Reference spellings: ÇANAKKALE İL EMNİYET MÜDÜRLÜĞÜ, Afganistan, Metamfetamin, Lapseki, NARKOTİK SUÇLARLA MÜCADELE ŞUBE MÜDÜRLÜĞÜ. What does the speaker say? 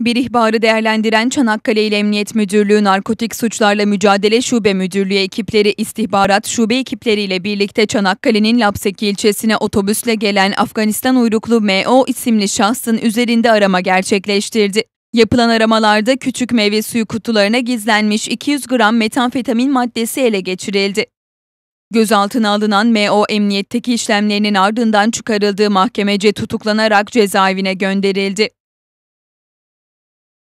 Bir ihbarı değerlendiren Çanakkale İl Emniyet Müdürlüğü Narkotik Suçlarla Mücadele Şube Müdürlüğü ekipleri istihbarat şube ekipleriyle birlikte Çanakkale'nin Lapseki ilçesine otobüsle gelen Afganistan uyruklu M.O. isimli şahsın üzerinde arama gerçekleştirdi. Yapılan aramalarda küçük meyve suyu kutularına gizlenmiş 200 gram metamfetamin maddesi ele geçirildi. Gözaltına alınan M.O. emniyetteki işlemlerinin ardından çıkarıldığı mahkemece tutuklanarak cezaevine gönderildi.